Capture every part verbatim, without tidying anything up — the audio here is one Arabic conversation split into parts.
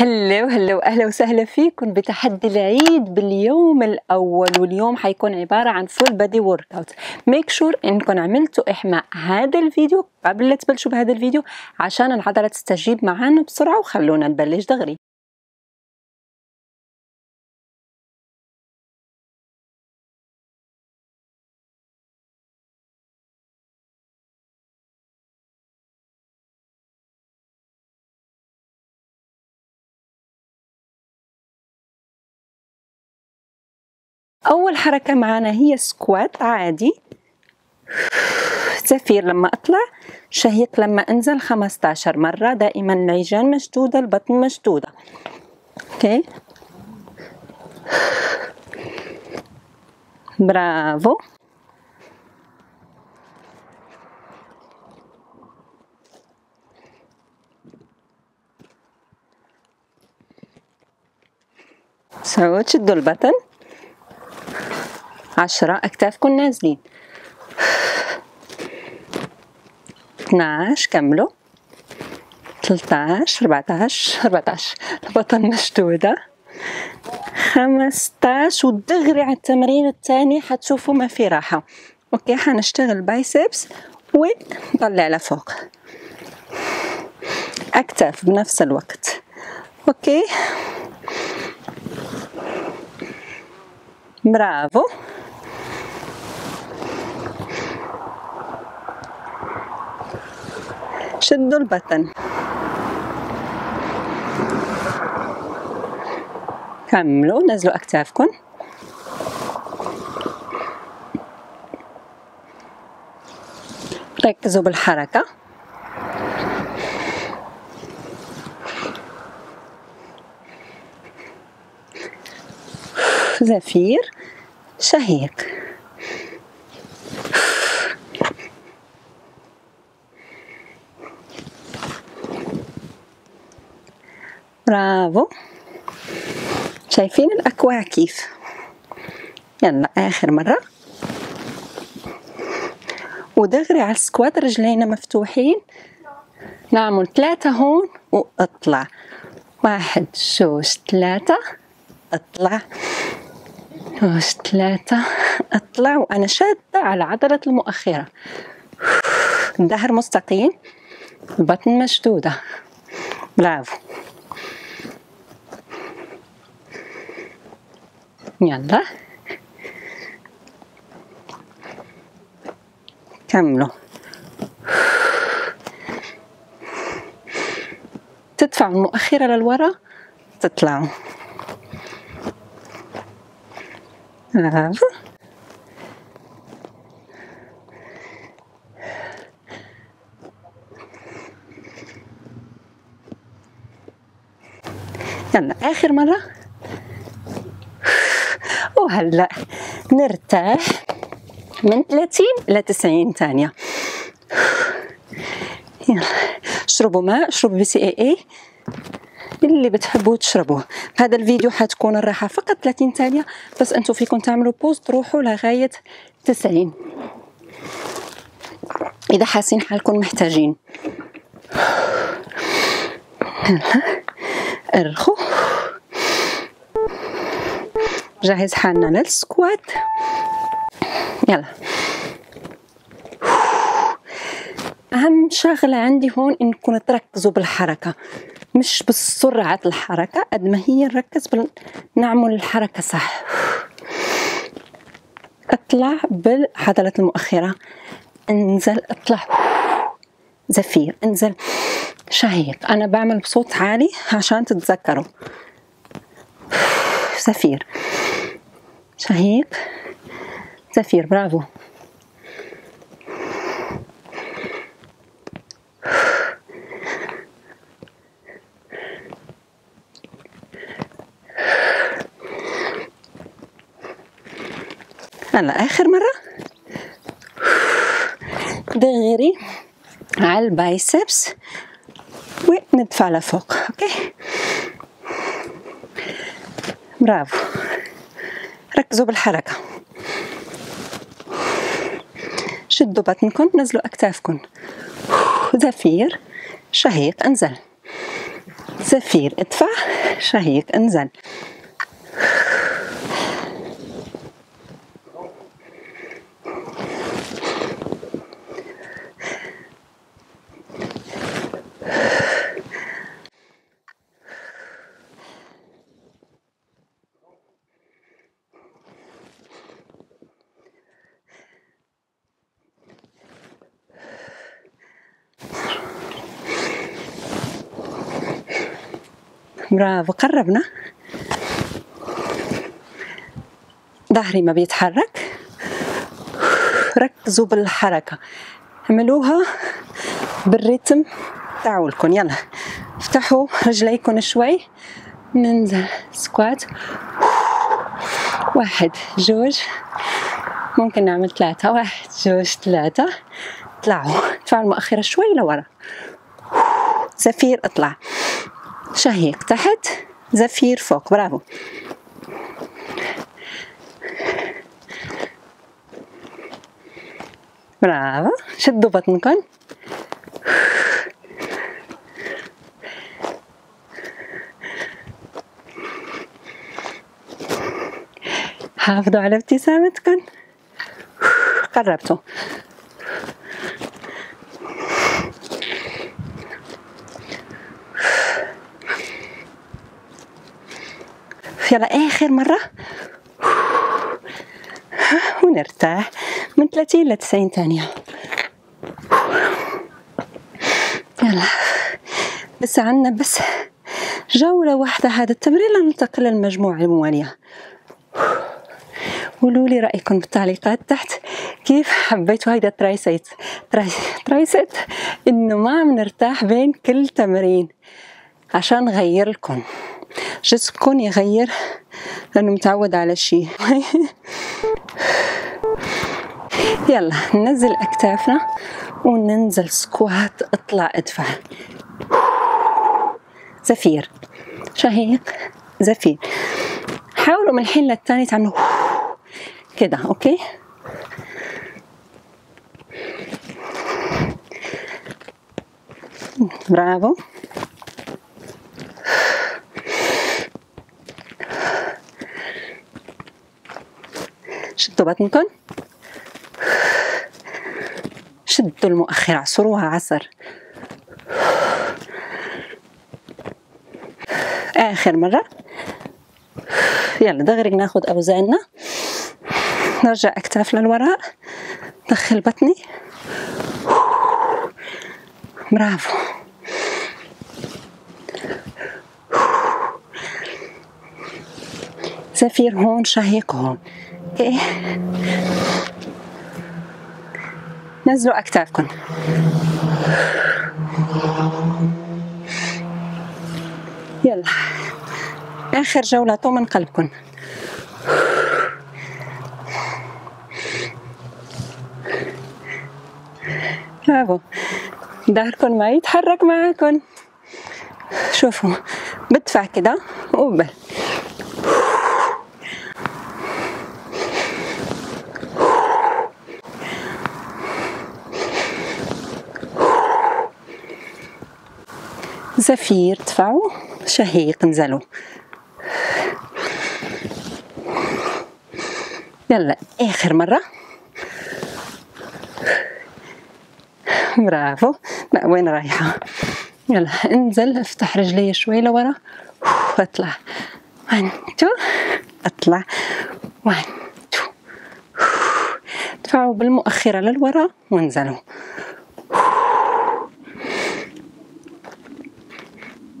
هلا وهلا واهلا وسهلا فيكم بتحدي العيد باليوم الاول، واليوم حيكون عباره عن فول بادي ورك اوت. ميك شور انكم عملتوا احماء هذا الفيديو قبل لا تبلشوا بهذا الفيديو عشان العضله تستجيب معنا بسرعه، وخلونا نبلش دغري. أول حركة معنا هي سكوات عادي، زفير لما أطلع، شهيق لما أنزل، خمسة عشر مرة، دائما العجان مشدودة، البطن مشدودة. أوكي، برافو. سووا تشدوا البطن. عشرة، أكتافكم نازلين. اثناعش، كملوا. ثلاثة عشر، أربعة عشر، أربعة عشر، البطن مشدودة. خمسة عشر، ودغري على التمرين الثاني حتشوفوا ما في راحة. أوكي، حنشتغل بايسبس ونطلع لفوق، أكتاف بنفس الوقت. أوكي، برافو. شدوا البطن، كملوا، نزلوا أكتافكم. ركزوا بالحركة. زفير، شهيق، برافو. شايفين الأكواع كيف؟ يلا آخر مرة، ودغري على السكوات، رجلينا مفتوحين، نعمل ثلاثة هون وأطلع، واحد جوج ثلاثة، أطلع، جوج ثلاثة، أطلع، وأنا شادة على عضلة المؤخرة، الظهر مستقيم، البطن مشدودة، برافو. يلا كملوا، تدفعوا المؤخرة للوراء، تطلعوا، برافو. يلا آخر مرة، وهلا نرتاح من ثلاثين ل تسعين ثانية. يلا اشربوا ماء، اشربوا بي سي اي اي اللي بتحبوا تشربوه. هذا الفيديو حتكون الراحة فقط ثلاثين ثانية بس، انتم فيكم تعملوا بوز تروحوا لغاية تسعين إذا حاسين حالكم محتاجين. يلا ارخوا، جهز حالنا للسكوات. يلا، أهم شغلة عندي هون إنكم تركزوا بالحركة، مش بالسرعة الحركة قد ما هي نركز بال... نعمل الحركة صح. أطلع بالعضلة المؤخرة، انزل، أطلع، زفير، انزل، شهيق. أنا بعمل بصوت عالي عشان تتذكروا. زفير، شهيق، زفير، برافو. هلا آخر مرة، دغري على البايسبس وندفع لفوق. أوكي، برافو. ركزوا بالحركة، شدوا بطنكم، نزلوا أكتافكم، زفير، شهيق، انزل، سفير ادفع شهيق انزل. برافو قربنا، ظهري ما بيتحرك. ركزوا بالحركة، عملوها بالريتم تاعولكم. يلا افتحوا رجليكم شوي، ننزل سكوات. واحد جوج، ممكن نعمل ثلاثة. واحد جوج ثلاثة، طلعوا ارفعوا المؤخرة شوي لورا. زفير اطلع، شهيق تحت، زفير فوق. برافو. برافو، شدوا بطنكم. حافظوا على ابتسامتكم. قربتوا. يلا اخر مرة ونرتاح من ثلاثين ل تسعين ثانية. يلا بس عندنا بس جولة واحدة هذا التمرين لننتقل للمجموعة الموالية. قولوا لي رأيكم بالتعليقات تحت، كيف حبيتوا هيدا الترايسيت ترايسيت انه ما عم نرتاح بين كل تمرين، عشان نغير لكم جسمكم يغير لانه متعود على شيء. يلا ننزل اكتافنا وننزل سكوات. اطلع ادفع، زفير شهيق زفير. حاولوا من الحين للتاني تعملوا كده. اوكي برافو. شدوا بطنكم، شدوا المؤخرة، عصروها عصر. آخر مرة. يلا دغري ناخد أوزاننا، نرجع أكتاف للوراء، دخل بطني. برافو. زفير هون، شهيق هون. اوكي نزلوا اكتافكم. يلا اخر جولة، طو من قلبكم. برافو. ظهركم ما يتحرك معاكم. شوفوا بدفع كده وقبل. زفير ارتفعوا، شهيق انزلوا. يلا اخر مرة. برافو. لا وين رايحة؟ يلا انزل افتح رجلي شوي لورا واطلع. واحد اثنين اطلع. واحد اثنين ارتفعوا بالمؤخرة للورا وانزلوا.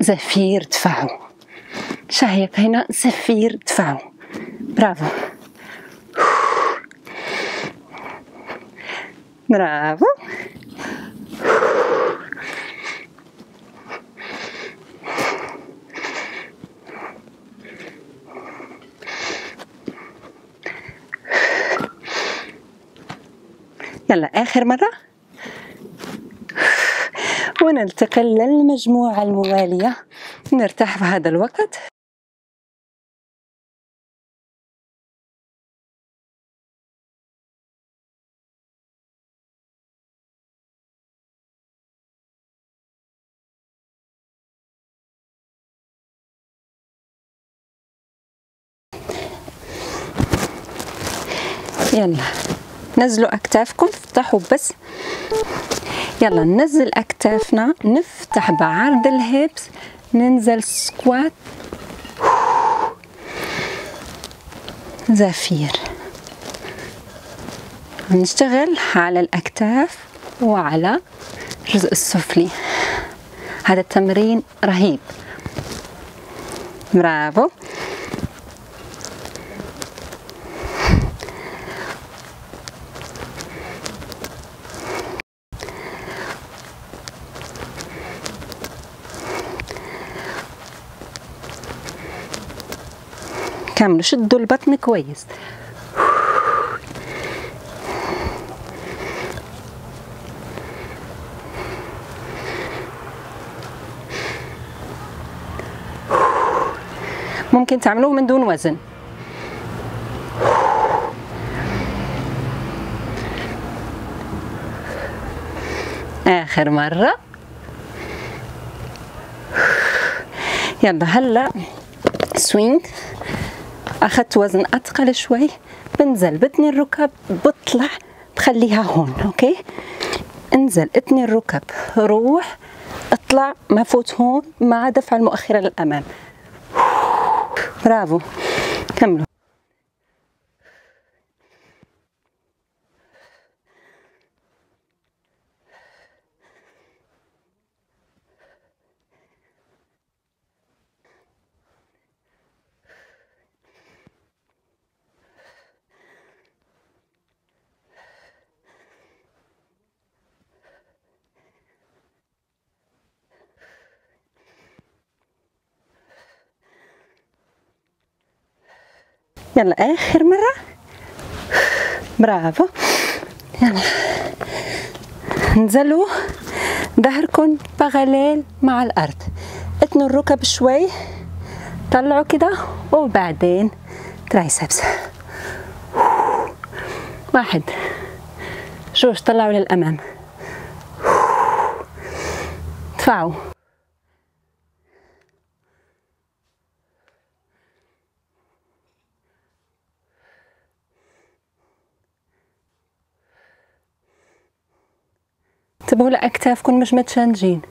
زفير دفعوا، شهيق هنا. زفير دفعوا. برافو برافو. يلا آخر مرة وننتقل للمجموعة الموالية. نرتاح بهذا الوقت. يلا نزلوا اكتافكم، افتحوا بس. يلا ننزل اكتافنا، نفتح بعرض الهيبس، ننزل سكوات زفير. نشتغل على الاكتاف وعلى الجزء السفلي. هذا التمرين رهيب، برافو. كملوا، شدوا البطن كويس. ممكن تعملوه من دون وزن. آخر مرة. يلا هلا سوينج. أخذت وزن أثقل شوي، بنزل بتني الركب، بطلع بخليها هون، أوكي؟ انزل اتني الركب، روح اطلع، ما فوت هون مع دفع المؤخرة للأمام. برافو، كملوا. يلا آخر مرة، برافو. يلا انزلوا ظهركم بغلال مع الأرض، اتنوا الركب شوي، طلعوا كده، وبعدين ترايسبس. واحد، جوج، طلعوا للأمام، ادفعوا. انتبهوا لأكتافكم مش متشنجين.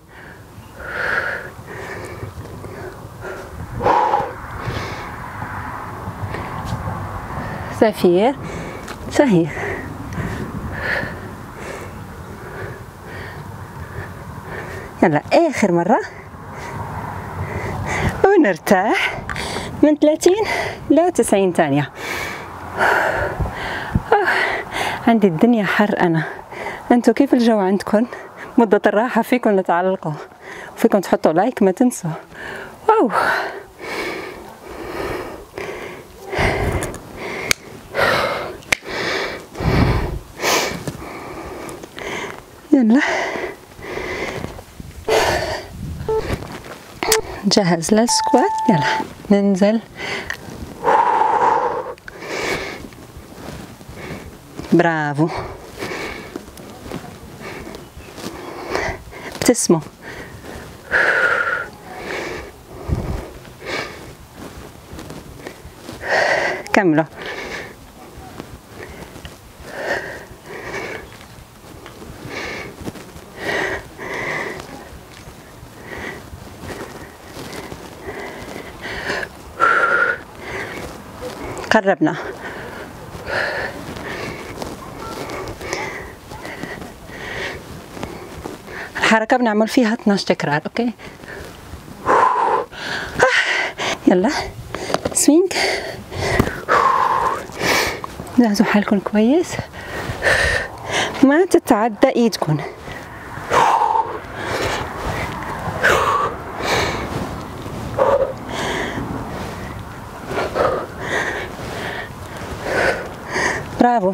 زفير شهير. يلا آخر مرة ونرتاح من ثلاثين ل تسعين ثانية. عندي الدنيا حر أنا. انتو كيف الجو عندكن؟ مدة الراحة فيكن تعلقوا، وفيكن تحطوا لايك، ما تنسوا. واو، يلا جاهز للسكوات. يلا ننزل، برافو. ابتسموا. كملوا. قربنا. الحركة بنعمل فيها اثناعش تكرار، اوكي؟ يلا سوينج. جهزوا حالكم كويس، ما تتعدى ايدكم. برافو.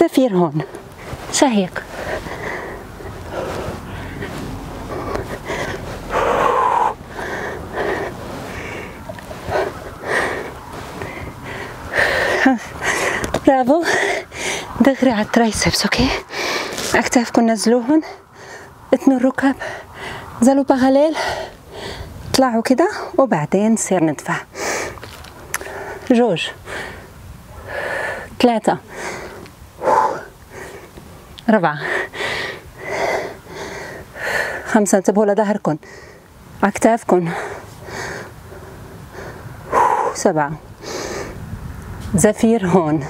سفير هون، شهيق. برافو. دغري على الترايسبس، اوكي. اكتافكم نزلوهن، اثنوا الركب، نزلوا بغليل، طلعوا كده وبعدين نصير ندفع. جوج، ثلاثة، أربعة، خمسة. انتبهوا لظهركم، أكتافكم. سبعة، زفير هون،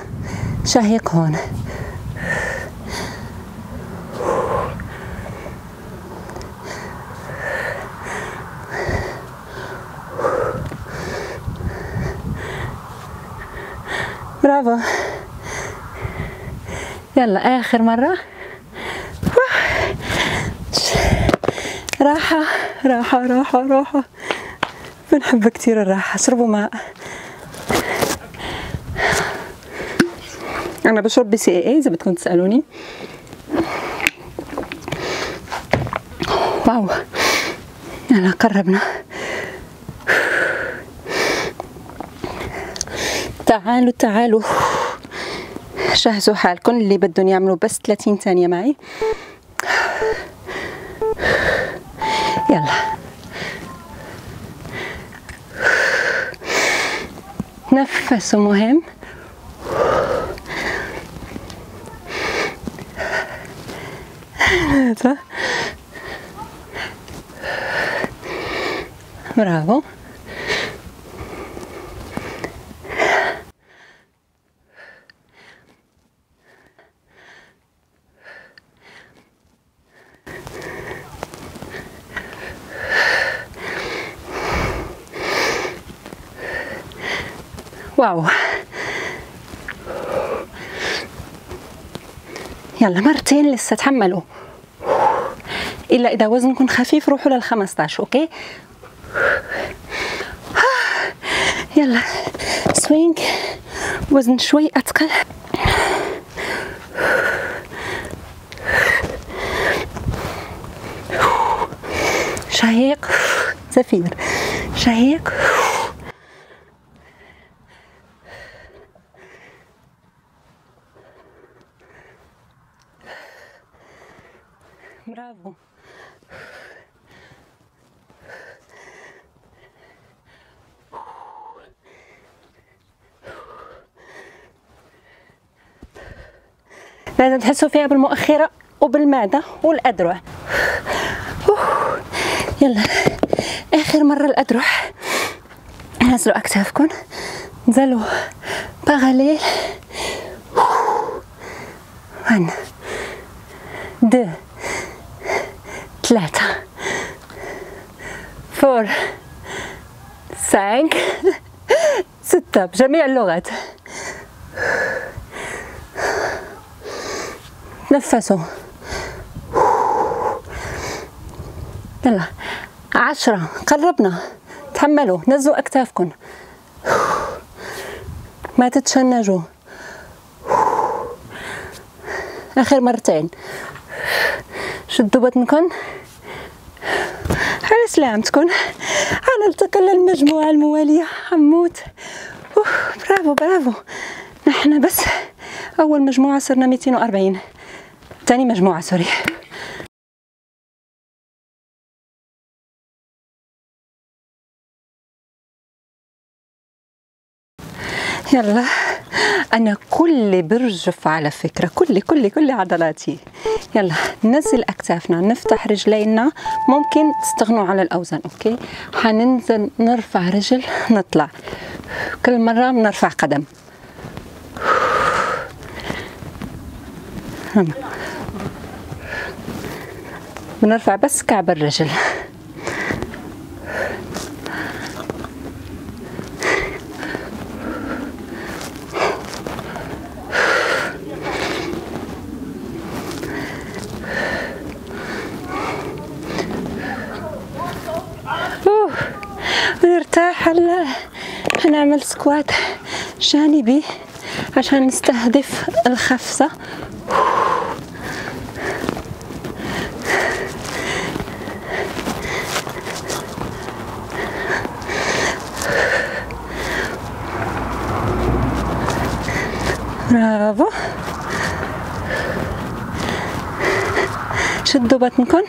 شهيق هون، برافو. يلا آخر مرة، راحة راحة راحة راحة. بنحب كتير الراحة. اشربوا ماء. أنا بشرب بي سي إي إذا بدكم تسألوني. واو، يلا قربنا. تعالوا تعالوا، جهزوا حالكم. اللي بدهم يعملوا بس ثلاثين ثانية معي. يلا تنفسوا، مهم. برافو. واو، يلا مرتين لسه، تحملوا. إلا إذا وزنكم خفيف روحوا لل خمسطعش، أوكي؟ يلا سوينج، وزن شوي أثقل. شهيق، زفير، شهيق. برافو. لازم تحسوا فيها بالمؤخرة وبالمعدة والأذرع. يلا آخر مرة الأذرع. نزلوا أكتافكم، نزلوا بغليل. واحد، اثنين، ثلاثة، فور، سانك، ستة. بجميع اللغات. تنفسوا. يلا عشرة، قربنا، تحملوا. نزلوا أكتافكم، ما تتشنجوا. آخر مرتين، شدوا بطنكم، على سلامتكم. حنلتقي للمجموعة الموالية، حنموت. برافو برافو. نحن بس أول مجموعة صرنا مئتين وأربعين، ثاني مجموعة سوري. يلا أنا كل برجف على فكرة، كل كل كل عضلاتي. يلا ننزل أكتافنا، نفتح رجلينا. ممكن تستغنوا عن الأوزان، أوكي؟ حننزل نرفع رجل، نطلع. كل مرة بنرفع قدم. بنرفع بس كعب الرجل. بنرتاح. هلا حنعمل سكوات جانبي عشان نستهدف الخفصة. برافو. شدوا بطنكم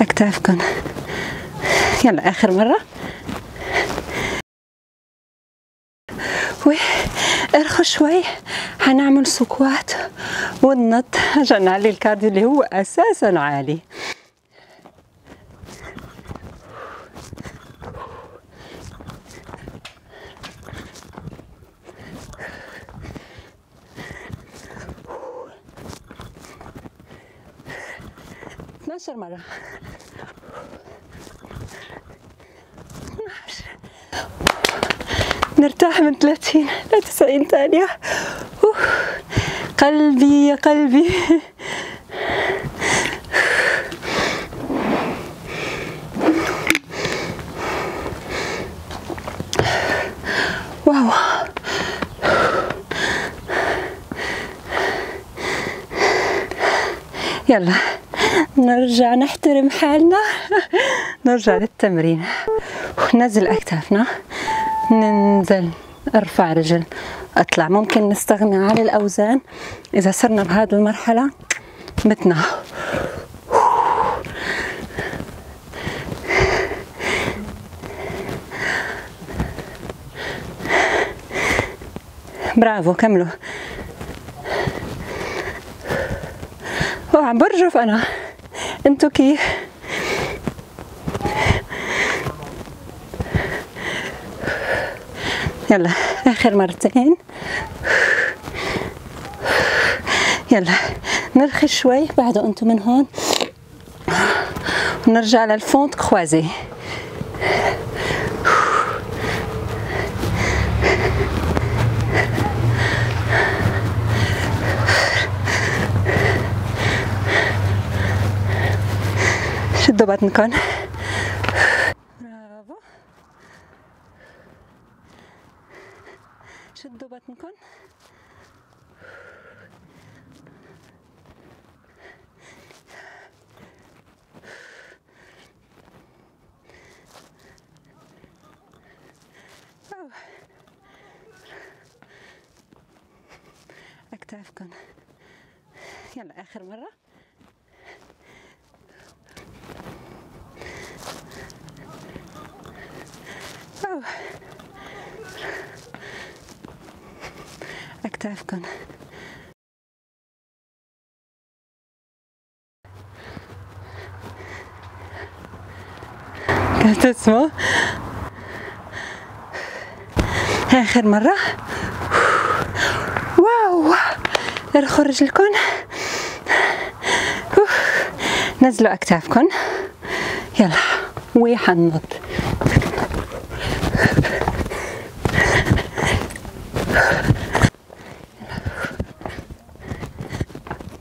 أكتافكن. يلا آخر مرة. ارخوا شوي، حنعمل سكوات وننط عشان نعلي الكارديو اللي هو أساسا عالي. اتناشر مرة. نرتاح من ثلاثين ل تسعين ثانية. قلبي يا قلبي. واو. يلا نرجع نحترم حالنا. نرجع للتمرين. ننزل أكتافنا، ننزل، ارفع رجل، اطلع. ممكن نستغنى عن الاوزان اذا صرنا بهذه المرحله متنا. برافو، كملوا. وعم برجف انا، انتو كيف؟ يلا آخر مرتين. يلا نرخي شوي بعده انتم من هون ونرجع للفونت كروازي. شدوا بطنكم. شدوا بطنكم. أكتافكم. يلا آخر مرة. أوه. أكتافكن. كنت اسمه آخر مرة. واو، ارخوا رجلكن، نزلوا أكتافكن. يلا وحننط.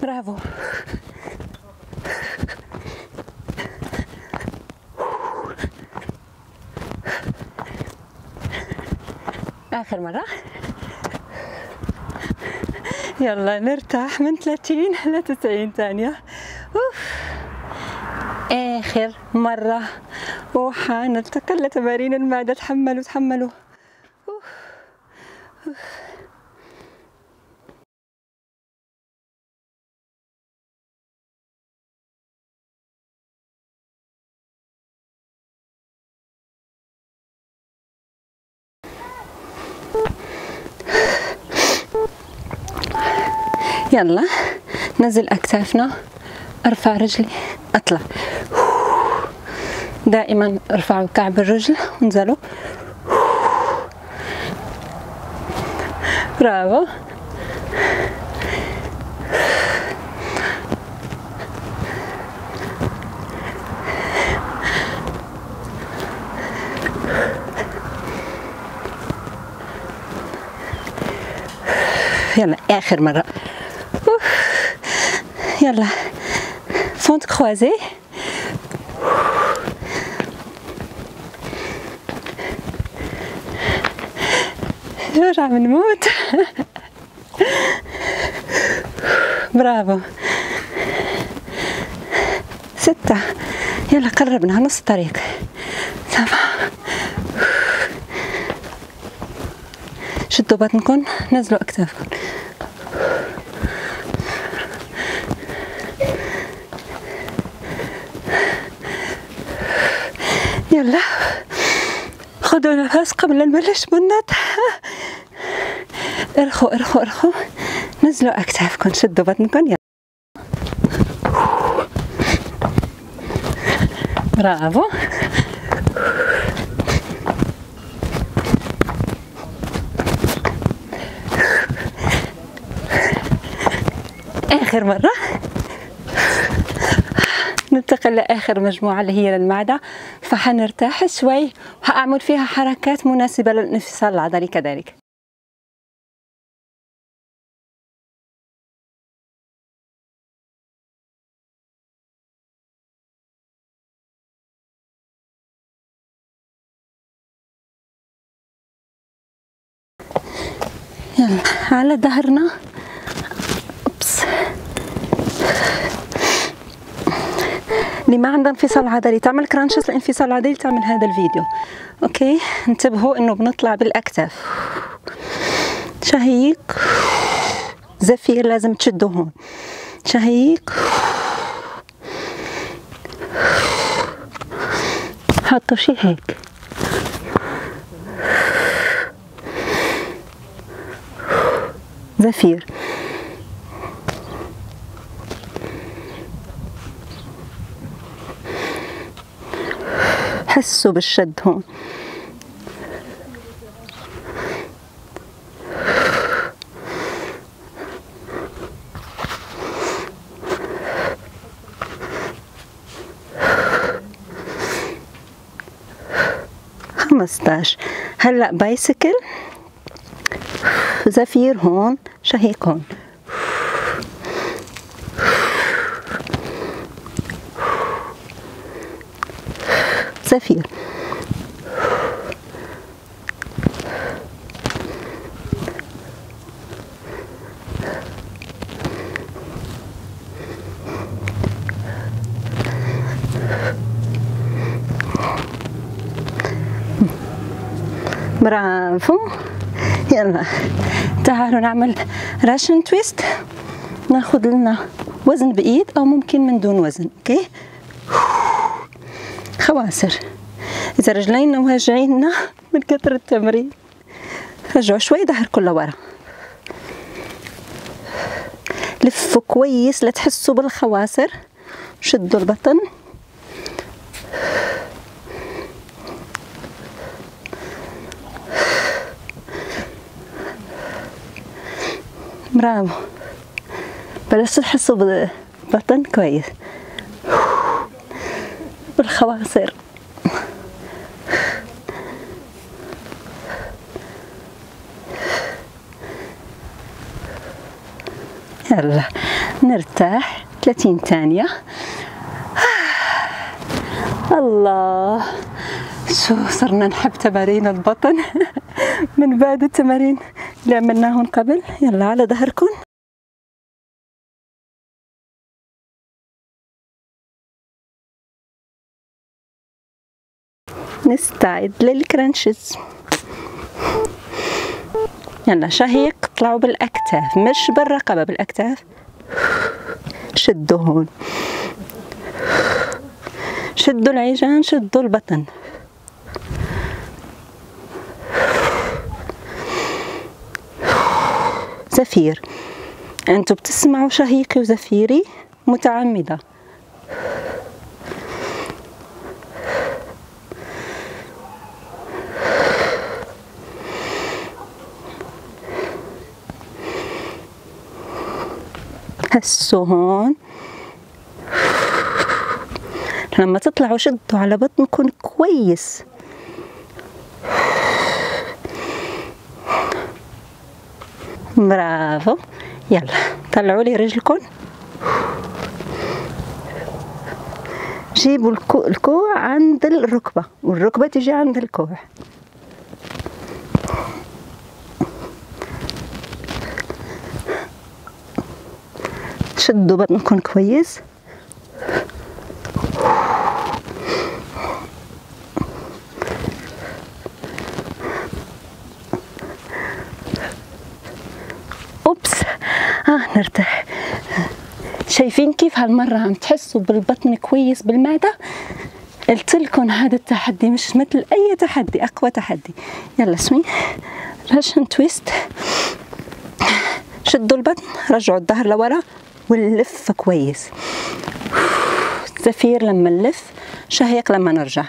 برافو. آخر مرة. يلا نرتاح من ثلاثين ل تسعين ثانية. آخر مرة وحنلتقي لتمارين المعدة. تحملوا تحملوا. يلا نزل أكتافنا، أرفع رجلي، أطلع. دائما ارفعوا كعب الرجل وانزلوا. برافو. يلا آخر مرة. يلا فونت كروازي. نرجع بنموت. برافو. ستة. يلا قربنا نص الطريق. سبعة. شدوا بطنكم، نزلوا اكتافكم. يلا خذوا نفس قبل لا نبلش بنات. ارخوا ارخوا ارخوا، نزلوا اكتافكم، شدوا بطنكم. يلا برافو. آخر مرة ننتقل لآخر مجموعة اللي هي للمعدة، فحنرتاح شوي وحأعمل فيها حركات مناسبة للانفصال العضلي كذلك. يلا على ظهرنا. اللي ما عندها انفصال عضلي تعمل كرانشز لانفصال عضلي تعمل هذا الفيديو. اوكي انتبهوا انه بنطلع بالاكتاف. شهيق زفير، لازم تشدوا هون. شهيق، حطوا شي هيك. زفير، حسوا بالشد هون. خمسطعش. هلا بايسكل، زفير هون، شهيق هون. زفير، برافو. يلا تعالوا نعمل راشن تويست، ناخذ لنا وزن بايد او ممكن من دون وزن. اوكي خواصر، اذا رجلينا وجعينا من كثر التمرين رجعوا شوي ظهركم لورا، لفوا كويس لتحسوا بالخواصر، شدوا البطن. برافو، بلشتوا تحسوا بالبطن كويس، بالخواصر. يلا نرتاح ثلاثين ثانية. الله شو صرنا نحب تمارين البطن من بعد التمارين اللي عملناهن قبل. يلا على ظهركن. نستعد للكرنشز. يلا شهيق، طلعوا بالاكتاف مش بالرقبه، بالاكتاف. شدوا هون، شدوا العجان، شدوا البطن. زفير، انتوا بتسمعوا شهيقي وزفيري متعمده. حسوا هون، لما تطلعوا شدوا على بطنكم كويس. برافو. يلا طلعوا لي رجلكم، جيبوا الكوع عند الركبة والركبة تجي عند الكوع. شدوا بطنكم كويس. اوبس، اه نرتاح. شايفين كيف هالمرة عم تحسوا بالبطن كويس بالمعدة؟ قلتلكن هذا التحدي مش مثل اي تحدي، اقوى تحدي. يلا سوين، راشن تويست، شدوا البطن، رجعوا الظهر لورا ونلف كويس. زفير لما نلف، شهيق لما نرجع.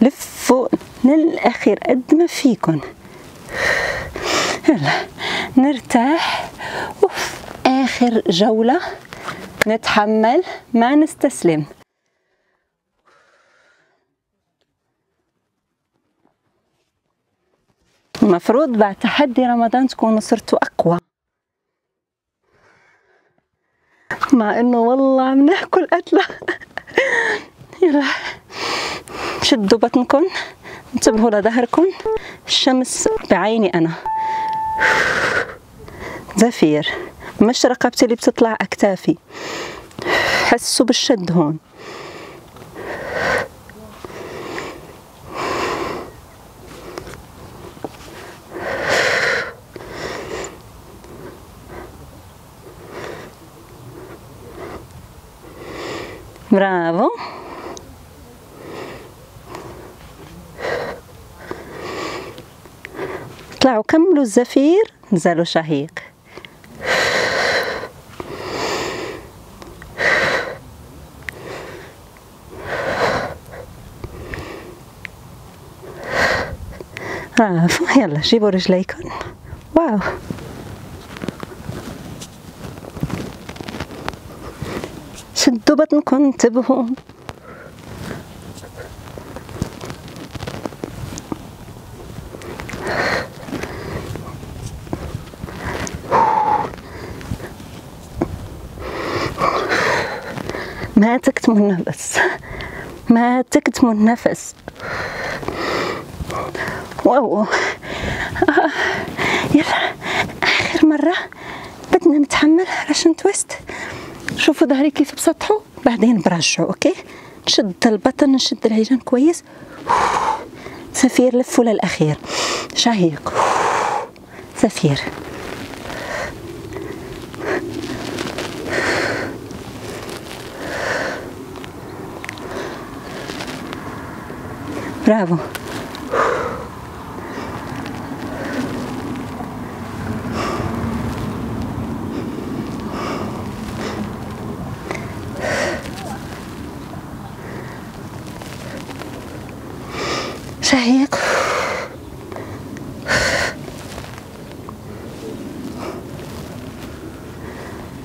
لفوا للأخير قد ما فيكن. يلا نرتاح، وف آخر جولة، نتحمل ما نستسلم. المفروض بعد تحدي رمضان تكونوا صرتوا أقوى، مع إنه والله عم ناكل قتلة. يلا شدوا بطنكم، انتبهوا لظهركم، الشمس بعيني انا. زفير، مش رقبتي اللي بتطلع، اكتافي. حسوا بالشد هون. برافو، طلعوا كملوا الزفير، نزلوا شهيق. برافو، يلا جيبوا رجليكم. واو، شدوا بطنكم، انتبهوا. ما تكتموا النفس، ما تكتموا النفس. واو، آه. يلا آخر مرة، بدنا نتحمل. راشن تويست، شوفوا ظهري كيف بسطحه، بعدين برجعه. أوكي، نشد البطن، نشد الهيجان كويس. زفير، لفوا للأخير، شهيق، زفير. برافو، شهيق.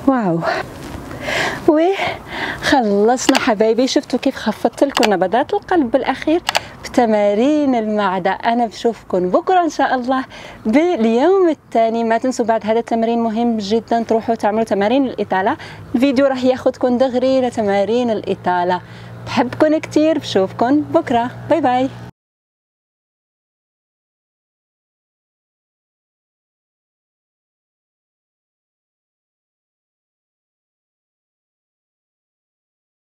واو، وخلصنا حبايبي. شفتوا كيف خفضت لكم نبضات القلب بالأخير تمارين المعدة. أنا بشوفكن بكرة إن شاء الله باليوم الثاني. ما تنسوا بعد هذا التمرين مهم جدا تروحوا تعملوا تمارين الإطالة. الفيديو رح ياخدكن دغري لتمارين الإطالة. بحبكن كتير، بشوفكن بكرة. باي باي.